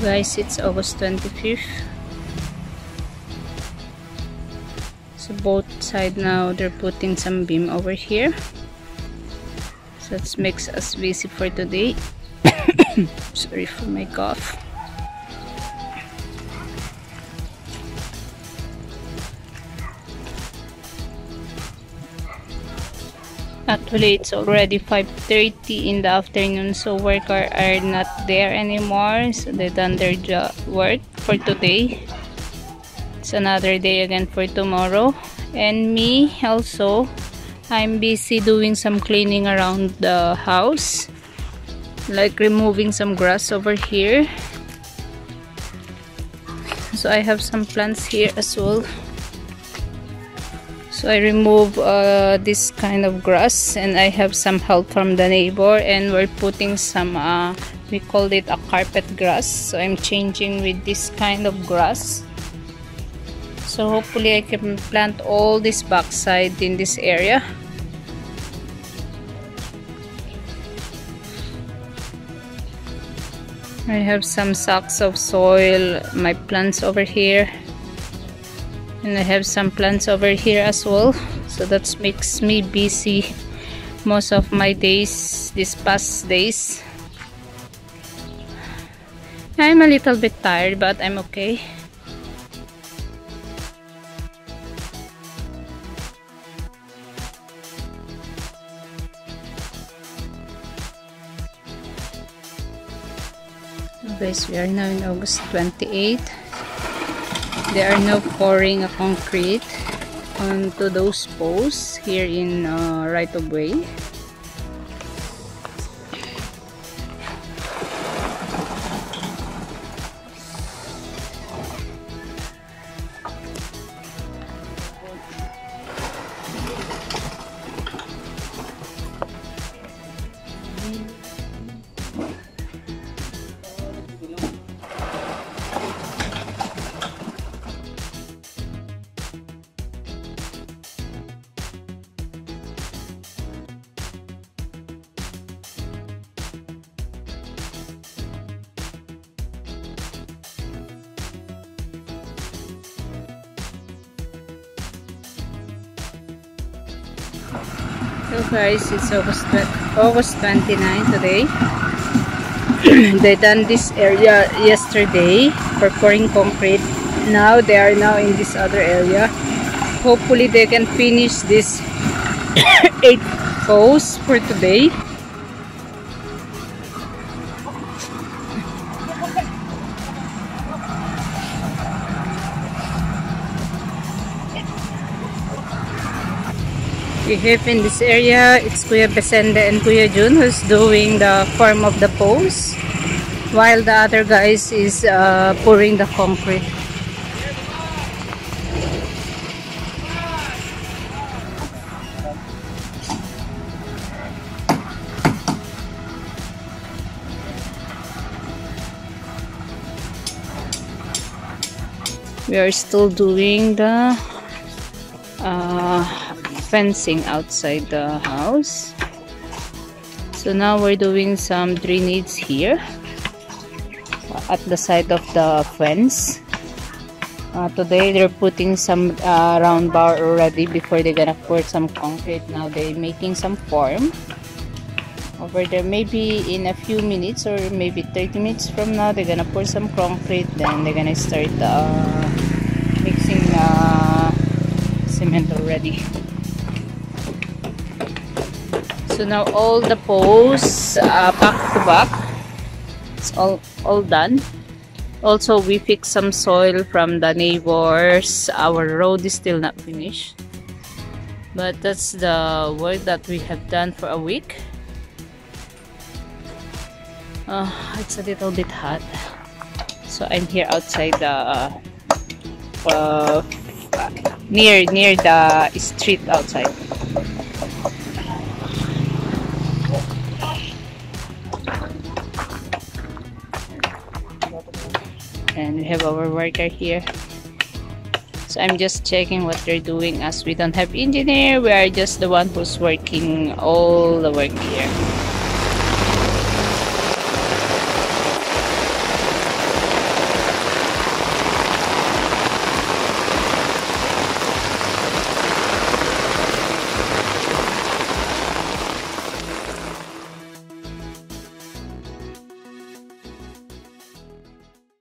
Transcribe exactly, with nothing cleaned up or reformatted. guys, it's August twenty-fifth. So both sides now they're putting some beam over here. So that makes us busy for today. Sorry for my cough. Actually, it's already five thirty in the afternoon, so workers are not there anymore, so they done their job work for today. It's another day again for tomorrow. And me also, I'm busy doing some cleaning around the house, like removing some grass over here. So I have some plants here as well. So I remove uh, this kind of grass, and I have some help from the neighbor, and we're putting some uh, we called it a carpet grass, so I'm changing with this kind of grass. So hopefully I can plant all this backside in this area. I have some sacks of soil, my plants over here. And I have some plants over here as well, so that makes me busy most of my days these past days. I'm a little bit tired, but I'm okay. Guys, we are now in August twenty-eighth. They are now pouring a concrete onto those posts here in uh, right of way. So guys, it's August twenty-ninth today. They done this area yesterday for pouring concrete. Now they are now in this other area. Hopefully they can finish this eight posts for today. We have in this area, it's Kuya Vicente and Kuya Jun who's doing the form of the posts, while the other guys is uh, pouring the concrete. We are still doing the uh, fencing outside the house. So now we're doing some drainage here at the side of the fence. Uh, today they're putting some uh, round bar already before they're gonna pour some concrete. Now they're making some form over there. Maybe in a few minutes or maybe thirty minutes from now they're gonna pour some concrete, then they're gonna start uh, mixing uh, cement already. So now all the posts uh, back to back, it's all all done. Also we fixed some soil from the neighbors. Our road is still not finished, but that's the work that we have done for a week. Uh, it's a little bit hot, so I'm here outside the uh, uh, near near the street outside. And we have our worker here. So I'm just checking what they're doing, as we don't have engineer. We are just the one who's working all the work here.